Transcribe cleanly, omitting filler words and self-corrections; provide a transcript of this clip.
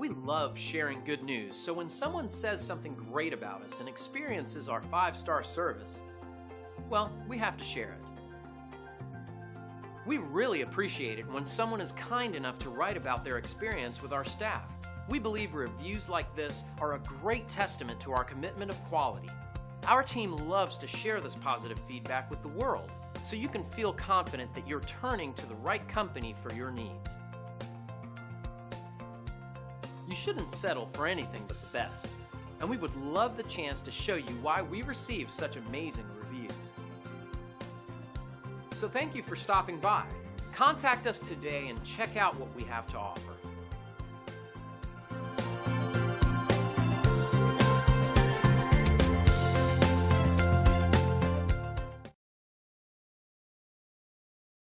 We love sharing good news, so when someone says something great about us and experiences our 5-star service, well, we have to share it. We really appreciate it when someone is kind enough to write about their experience with our staff. We believe reviews like this are a great testament to our commitment of quality. Our team loves to share this positive feedback with the world, so you can feel confident that you're turning to the right company for your needs. You shouldn't settle for anything but the best, and we would love the chance to show you why we receive such amazing reviews. So thank you for stopping by. Contact us today and check out what we have to offer.